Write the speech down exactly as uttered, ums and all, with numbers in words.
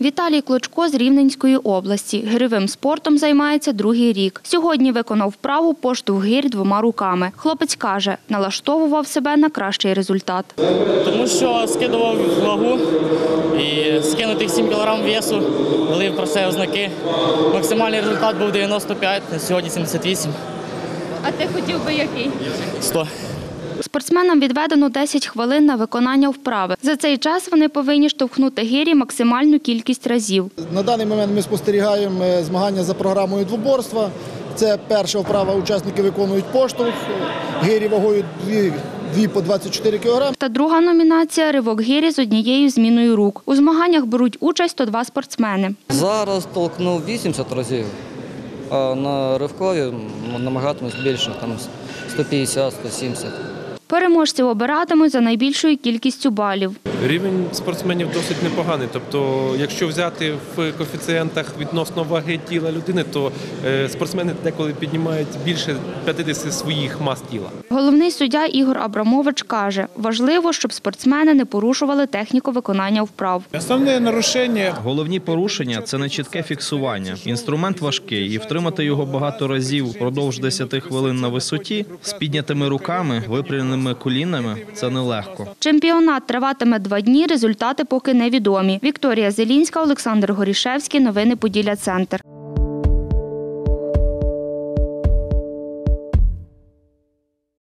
Віталій Клочко з Рівненської області. Гирьовим спортом займається другий рік. Сьогодні виконав вправу поштовх гирь двома руками. Хлопець каже, налаштовував себе на кращий результат. Тому що скидував вагу і скинув тих сім кілограмів весу, дали про це ознаки. Максимальний результат був дев'яносто п'ять, на сьогодні сімдесят вісім. А ти хотів би який? сто. Спортсменам відведено десять хвилин на виконання вправи. За цей час вони повинні штовхнути гирі максимальну кількість разів. На даний момент ми спостерігаємо змагання за програмою двоборства. Це перша вправа, учасники виконують поштовх, гирі вагою дві по двадцять чотири кілограми. Та друга номінація – ривок гирі з однією зміною рук. У змаганнях беруть участь сто два спортсмени. Зараз толкнув вісімдесят разів, а на ривкові намагатимусь більше, там сто п'ятдесят - сто сімдесят. Переможців обиратимуть за найбільшою кількістю балів. Рівень спортсменів досить непоганий. Тобто, якщо взяти в коефіцієнтах відносно ваги тіла людини, то спортсмени деколи піднімають більше п'ятдесят своїх мас тіла. Головний суддя Ігор Абрамович каже, важливо, щоб спортсмени не порушували техніку виконання вправ. Головні порушення – це нечітке фіксування. Інструмент важкий, і втримати його багато разів впродовж десяти хвилин на висоті, з піднятими руками, випрямленими колінами – це нелегко. Чемпіонат триватиме два дні, результати поки невідомі. Вікторія Зелінська, Олександр Горішевський, Новини Поділля-Центр.